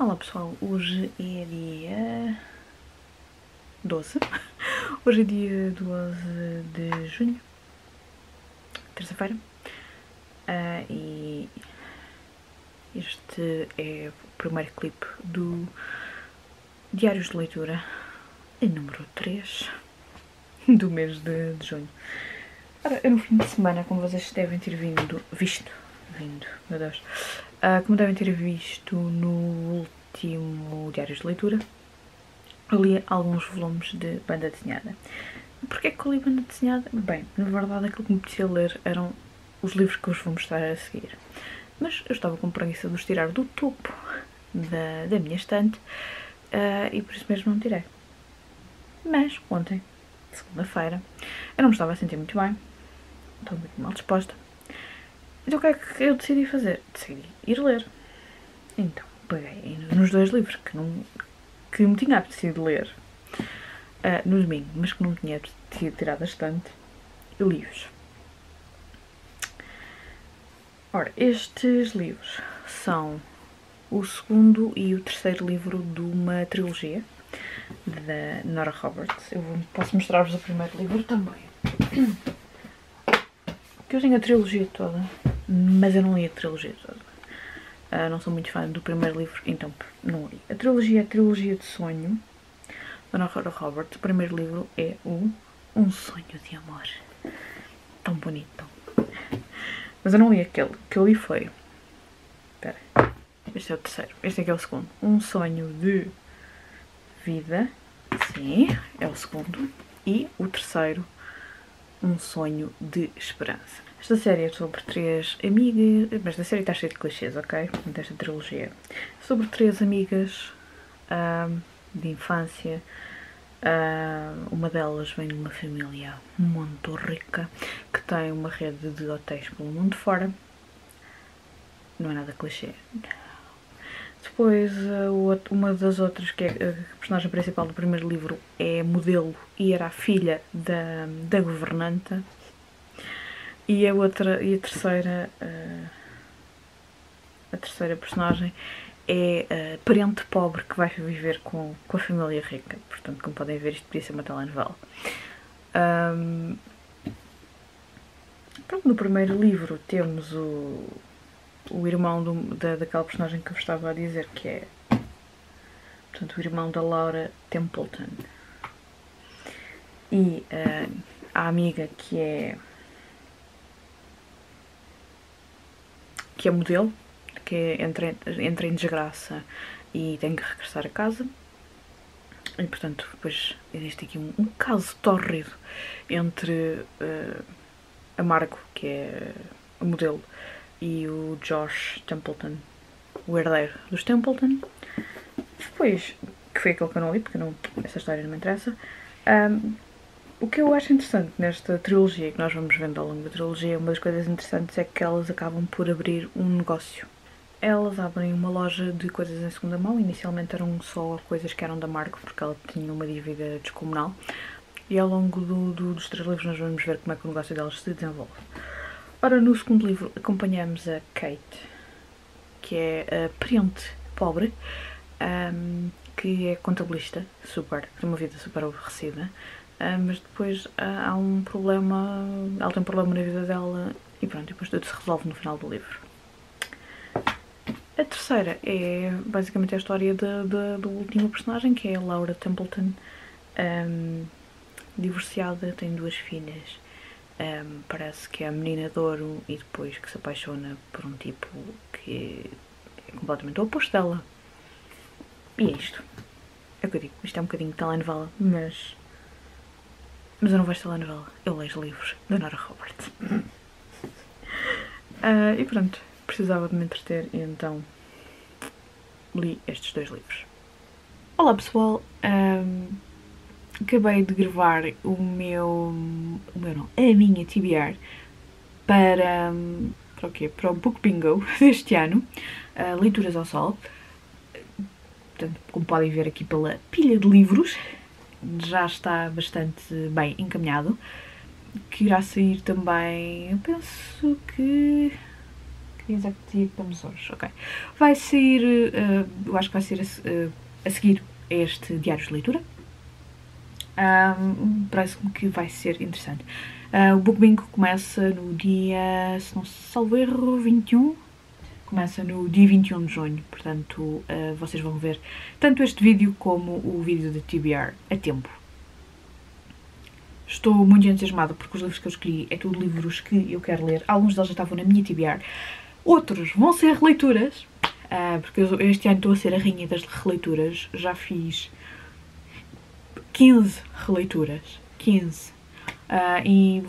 Olá pessoal, hoje é dia 12, hoje é dia 12 de junho, terça-feira, e este é o primeiro clipe do Diário de Leitura, número 3, do mês de junho. Ora, no fim de semana, como vocês devem ter visto, meu Deus, como devem ter visto no último Diário de Leitura, eu li alguns volumes de banda desenhada. Porquê que eu li banda desenhada? Bem, na verdade aquilo que me apetecia ler eram os livros que eu vos vou mostrar a seguir. Mas eu estava com preguiça de os tirar do topo da minha estante e por isso mesmo não tirei. Mas ontem, segunda-feira, eu não me estava a sentir muito bem, estou muito mal disposta. Então o que é que eu decidi fazer? Decidi ir ler. Então peguei nos dois livros que me tinha apetecido ler no domingo, mas que não tinha apetecido tirar da estante, e li-os. Ora, estes livros são o segundo e o terceiro livro de uma trilogia da Nora Roberts. Eu posso mostrar-vos o primeiro livro também. Que eu tenho a trilogia toda, mas eu não li a trilogia toda. Não sou muito fã do primeiro livro, então não li. A trilogia é a Trilogia de Sonho, da Nora Roberts. O primeiro livro é o Um Sonho de Amor. Tão bonito. Mas eu não li aquele. O que eu li foi... Espera. Este é o terceiro. Este aqui é o segundo. Um Sonho de Vida. Sim, é o segundo. E o terceiro... Um Sonho de Esperança. Esta série é sobre três amigas... Mas da série está cheia de clichês, ok? Desta trilogia. Sobre três amigas de infância. Uma delas vem de uma família muito rica, que tem uma rede de hotéis pelo mundo fora. Não é nada clichê. Depois, uma das outras, que é a personagem principal do primeiro livro, é modelo e era a filha da governanta. E a terceira personagem é a parente pobre que vai viver com a família rica. Portanto, como podem ver, isto podia ser uma telenovela. Pronto, no primeiro livro temos o irmão daquela personagem que eu estava a dizer, que é, portanto, o irmão da Laura Templeton, e a amiga que é modelo, que é, entra em desgraça e tem que regressar a casa. E portanto depois existe aqui um caso tórrido entre a Margo, que é a modelo, e o Josh Templeton, o herdeiro dos Templeton. Depois, que foi aquele que eu não li, porque essa história não me interessa. O que eu acho interessante nesta trilogia, que nós vamos vendo ao longo da trilogia, uma das coisas interessantes é que elas acabam por abrir um negócio. Elas abrem uma loja de coisas em segunda mão. Inicialmente eram só coisas que eram da Margo, porque ela tinha uma dívida descomunal. E ao longo dos três livros nós vamos ver como é que o negócio delas se desenvolve. Ora, no segundo livro acompanhamos a Kate, que é a parente pobre, que é contabilista, tem uma vida super aborrecida, mas depois há um problema, ela tem um problema na vida dela e pronto, depois tudo se resolve no final do livro. A terceira é basicamente a história do último personagem, que é a Laura Templeton, divorciada, tem duas filhas. Parece que é a menina de ouro e depois que se apaixona por um tipo que é completamente o oposto dela. E é isto. É o que eu digo. Isto é um bocadinho de telenovela, mas eu não vejo telenovela. Eu leio os livros da Nora Roberts. E pronto, precisava de me entreter e então li estes dois livros. Olá pessoal! Acabei de gravar a minha TBR para o quê? Para o Book Bingo deste ano, Leituras ao Sol. Portanto, como podem ver aqui pela pilha de livros, já está bastante bem encaminhado, que irá sair também, eu penso que Executivo, vamos hoje, ok. Vai sair, eu acho que vai ser a seguir a este Diário de Leitura. Parece-me que vai ser interessante. O Book Bingo começa no dia, se não salvo erro, 21. Começa no dia 21 de junho, portanto vocês vão ver tanto este vídeo como o vídeo da TBR a tempo. Estou muito entusiasmada porque os livros que eu escolhi é tudo livros que eu quero ler. Alguns deles já estavam na minha TBR, outros vão ser releituras, porque este ano estou a ser a rainha das releituras. Já fiz 15 releituras, 15, e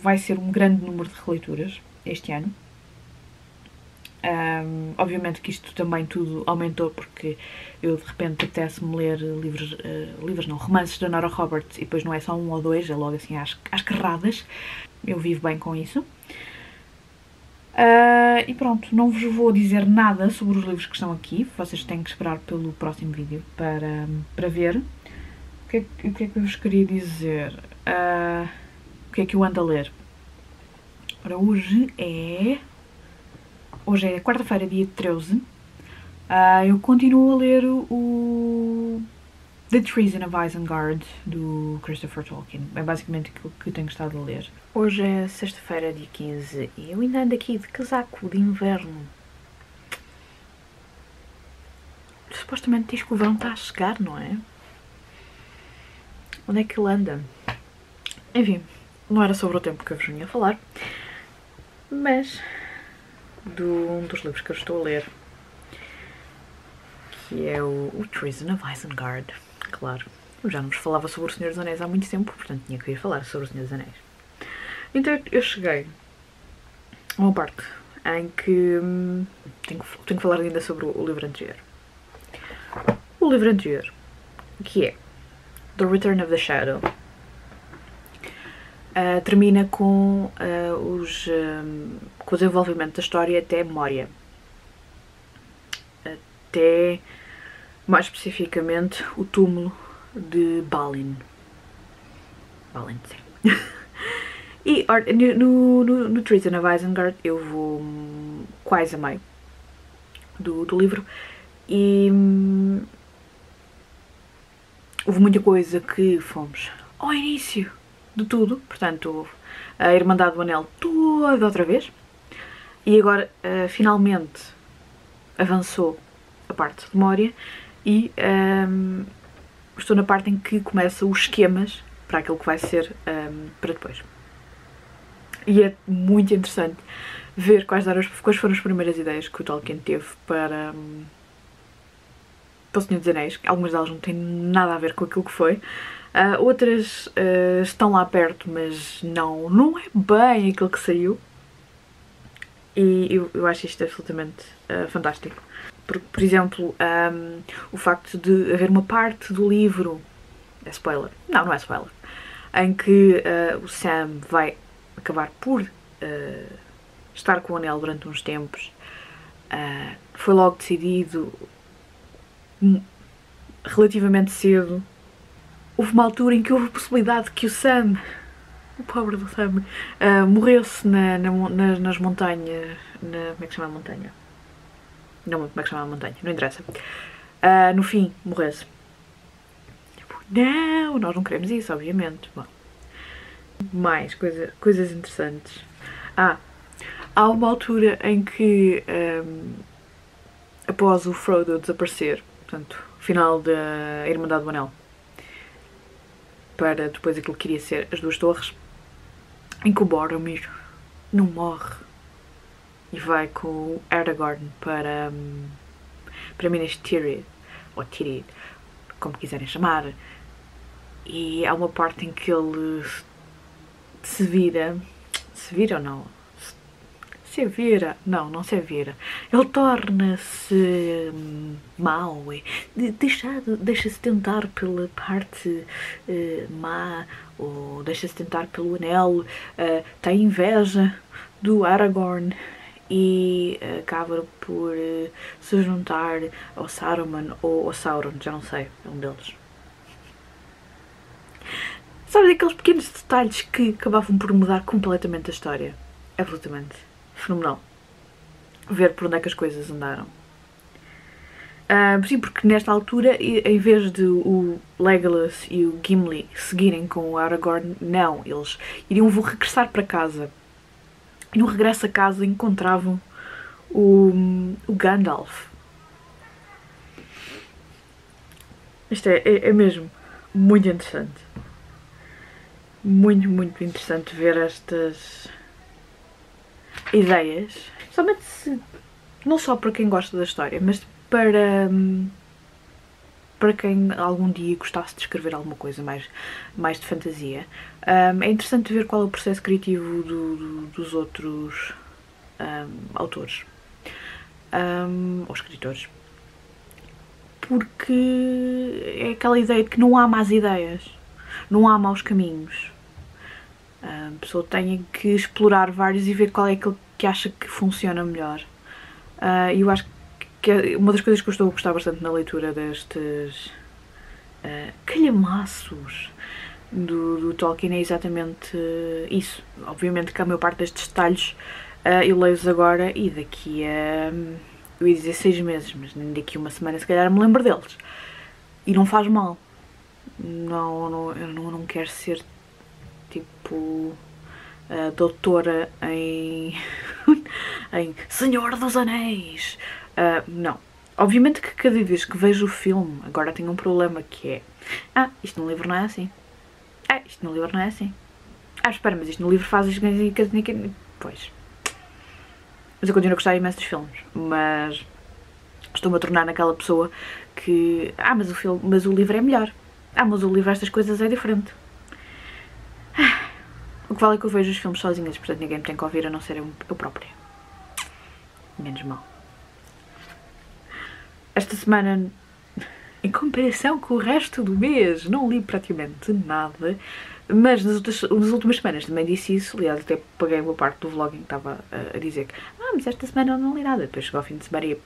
vai ser um grande número de releituras este ano. Obviamente que isto também tudo aumentou porque eu de repente apetece-me ler livros, romances da Nora Roberts, e depois não é só um ou dois, é logo assim às carradas. Eu vivo bem com isso. E pronto, não vos vou dizer nada sobre os livros que estão aqui, vocês têm que esperar pelo próximo vídeo para ver. O que é que eu vos queria dizer? O que é que eu ando a ler? Ora, hoje é quarta-feira, dia 13, eu continuo a ler o The Treason of Isengard, do Christopher Tolkien. É basicamente o que eu tenho estado a ler. Hoje é sexta-feira, dia 15, e eu ainda ando aqui de casaco de inverno. Supostamente diz que o verão está a chegar, não é? Onde é que ele anda? Enfim, não era sobre o tempo que eu vos vinha a falar, mas um dos livros que eu estou a ler, que é o Treason of Isengard, claro. Eu já não vos falava sobre o Senhor dos Anéis há muito tempo, portanto tinha que ir falar sobre o Senhor dos Anéis. Então eu cheguei a uma parte em que tenho que falar ainda sobre o livro anterior. O livro anterior, que é The Return of the Shadow, termina com o desenvolvimento da história até Moria. Até, mais especificamente, o túmulo de Balin. Balin, sim. E no Treason of Isengard eu vou quase a meio do livro, e houve muita coisa que fomos ao início de tudo, portanto, a Irmandade do Anel toda outra vez, e agora finalmente avançou a parte de Moria, e estou na parte em que começa os esquemas para aquilo que vai ser para depois. E é muito interessante ver quais foram as primeiras ideias que o Tolkien teve para o Senhor dos Anéis. Algumas delas não têm nada a ver com aquilo que foi. Outras estão lá perto, mas não é bem aquilo que saiu, e eu acho isto absolutamente fantástico. Por exemplo, o facto de haver uma parte do livro, é spoiler, não é spoiler, em que o Sam vai acabar por estar com o anel durante uns tempos. Foi logo decidido relativamente cedo. Houve uma altura em que houve a possibilidade que o Sam, o pobre do Sam, morresse nas montanhas. Como é que chama a montanha? Não, como é que chama a montanha? Não interessa. No fim, morresse. Tipo, não, nós não queremos isso, obviamente. Bom, mais coisas interessantes. Há uma altura em que, após o Frodo desaparecer, portanto, final da Irmandade do Anel, para depois aquilo que queria ser as Duas Torres, em que o Boromir não morre e vai com o Aragorn para Minas Tirith, ou Tirith, como quiserem chamar, e há uma parte em que ele ele torna-se mau, deixa-se tentar pela parte má, ou deixa-se tentar pelo anel, tem inveja do Aragorn e acaba por se juntar ao Saruman ou ao Sauron, já não sei, é um deles. Sabe, aqueles pequenos detalhes que acabavam por mudar completamente a história, absolutamente fenomenal. ver por onde é que as coisas andaram. Sim, porque nesta altura, em vez de o Legolas e o Gimli seguirem com o Aragorn, não, eles iriam regressar para casa. E no regresso a casa encontravam o Gandalf. Isto é mesmo muito interessante. Muito, muito interessante ver estas ideias. Somente se, não só para quem gosta da história, mas para quem algum dia gostasse de escrever alguma coisa mais de fantasia. É interessante ver qual é o processo criativo dos outros autores ou escritores, porque é aquela ideia de que não há más ideias, não há maus caminhos. A pessoa tem que explorar vários e ver qual é aquele que acha que funciona melhor. E eu acho que uma das coisas que eu estou a gostar bastante na leitura destes calhamaços do Tolkien é exatamente isso. Obviamente que a maior parte destes detalhes eu leio-os agora e daqui a... eu ia dizer 6 meses, mas daqui a uma semana se calhar me lembro deles. E não faz mal. Não, eu não quero ser tipo doutora em... em Senhor dos Anéis. Não. Obviamente que cada vez que vejo o filme, agora tenho um problema que é... isto no livro não é assim. Isto no livro não é assim. Espera, mas isto no livro faz... Pois. Mas eu continuo a gostar imenso dos filmes, mas estou-me a tornar naquela pessoa que... mas o livro é melhor. Mas o livro, estas coisas é diferente. O que vale é que eu vejo os filmes sozinhas, portanto ninguém me tem que ouvir a não ser eu própria. Menos mal. Esta semana, em comparação com o resto do mês, não li praticamente nada. Mas nas últimas semanas também disse isso, aliás até paguei uma parte do vlog em que estava a dizer que mas esta semana eu não li nada, depois chegou ao fim de semana e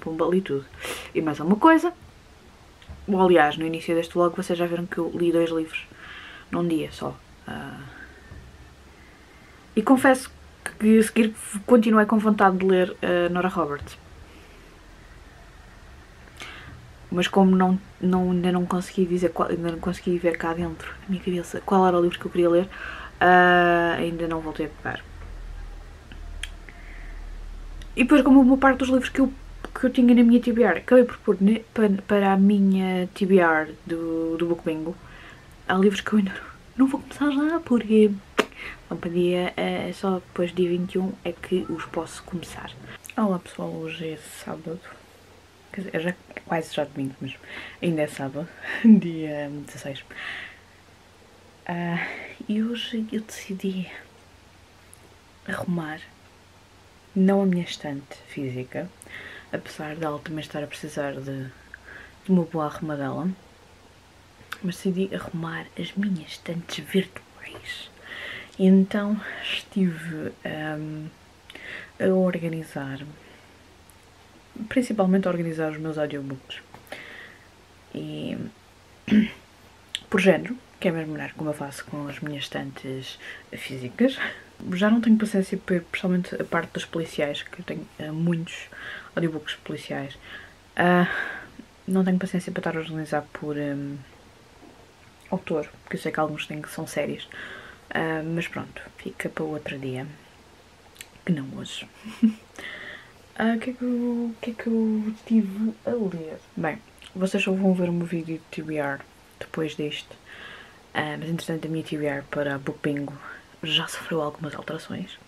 pumba, li tudo. E mais alguma coisa, ou aliás, no início deste vlog vocês já viram que eu li 2 livros num dia só. E confesso que a seguir continuei com vontade de ler Nora Roberts. Mas como ainda não consegui dizer, ainda não consegui ver cá dentro na minha cabeça qual era o livro que eu queria ler, ainda não voltei a pegar. E depois, como uma parte dos livros que eu tinha na minha TBR, acabei por pôr para a minha TBR do Book Bingo, há livros que eu ainda não vou começar já, porque dia, é só depois dia 21 é que os posso começar. Olá pessoal, hoje é sábado. Quer dizer, é quase já domingo, mas ainda é sábado, dia 16. E hoje eu decidi arrumar, não a minha estante física, apesar de ela também estar a precisar de uma boa arrumadela, mas decidi arrumar as minhas estantes virtuais. E então estive a organizar, principalmente a organizar os meus audiobooks e por género, que é a mesma maneira como eu faço com as minhas estantes físicas. Já não tenho paciência, principalmente a parte dos policiais, que eu tenho muitos audiobooks policiais. Não tenho paciência para estar a organizar por autor, porque eu sei que alguns têm que são séries, mas pronto, fica para outro dia, que não hoje. O que é que eu estive a ler? Bem, vocês só vão ver o meu vídeo de TBR depois deste, mas entretanto a minha TBR para a Book Bingo já sofreu algumas alterações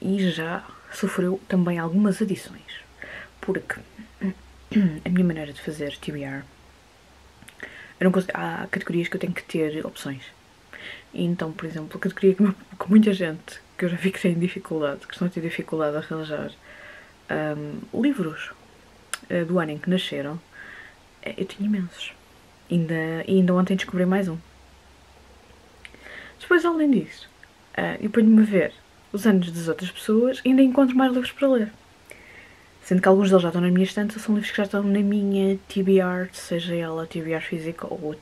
e já sofreu também algumas adições, porque a minha maneira de fazer TBR, eu não consigo, há categorias que eu tenho que ter opções. E então, por exemplo, a categoria que muita gente que eu já vi que tem dificuldade, que estão a ter dificuldade a arranjar livros do ano em que nasceram, eu tinha imensos. Ainda ontem descobri mais um. Depois, além disso, eu ponho-me a ver os anos das outras pessoas e ainda encontro mais livros para ler. Sendo que alguns deles já estão na minha estante, ou são livros que já estão na minha TBR, seja ela a TBR física ou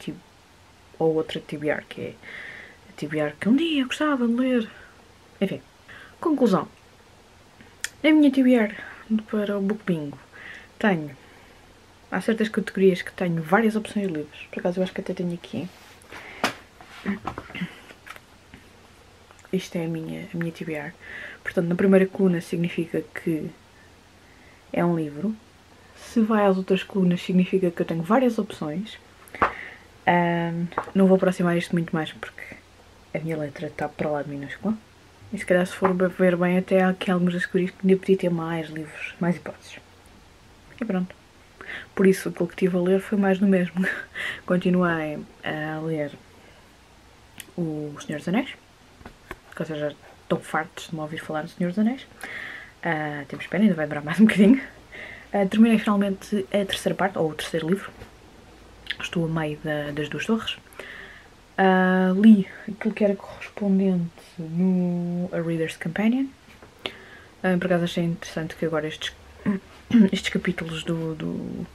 outra TBR, que é a TBR que um dia eu gostava de ler. Enfim, conclusão. Na minha TBR para o Book Bingo tenho, há certas categorias que tenho várias opções de livros, por acaso eu acho que até tenho aqui. Isto é a minha TBR, portanto na primeira coluna significa que é um livro, se vai às outras colunas significa que eu tenho várias opções. Não vou aproximar isto muito mais porque a minha letra está para lá de minúscula. E se calhar se for ver bem até há aqui alguns das categorias que me podia ter mais livros, mais hipóteses. E pronto. Por isso aquilo que estive a ler foi mais do mesmo. Continuei a ler o Senhor dos Anéis, que vocês já estão fartos de me ouvir falar do Senhor dos Anéis. Temos pena, ainda vai durar mais um bocadinho. Terminei finalmente a terceira parte, ou o terceiro livro. Estou a meio das Duas Torres. Li aquilo que era correspondente no A Reader's Companion. Por acaso achei interessante que agora estes capítulos do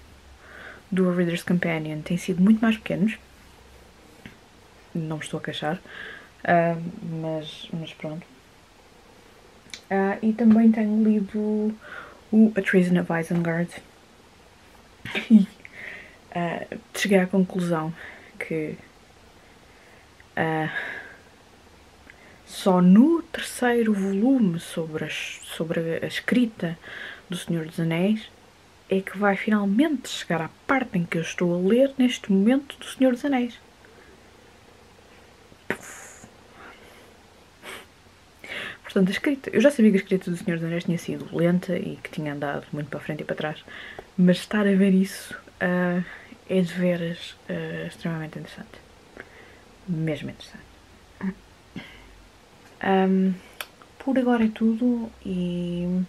A Reader's Companion têm sido muito mais pequenos. Não me estou a queixar, mas pronto. E também tenho lido o A Treason of Isengard. Cheguei à conclusão que só no terceiro volume sobre a escrita do Senhor dos Anéis é que vai finalmente chegar à parte em que eu estou a ler neste momento do Senhor dos Anéis. Puff. Portanto, a escrita, eu já sabia que a escrita do Senhor dos Anéis tinha sido lenta e que tinha andado muito para a frente e para trás, mas estar a ver isso é de veras extremamente interessante. Mesmo interessante. Por agora é tudo e,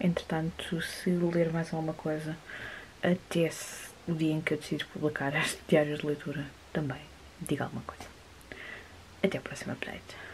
entretanto, se ler mais alguma coisa até o dia em que eu decido publicar este diário de leitura, também diga alguma coisa. Até o próximo update.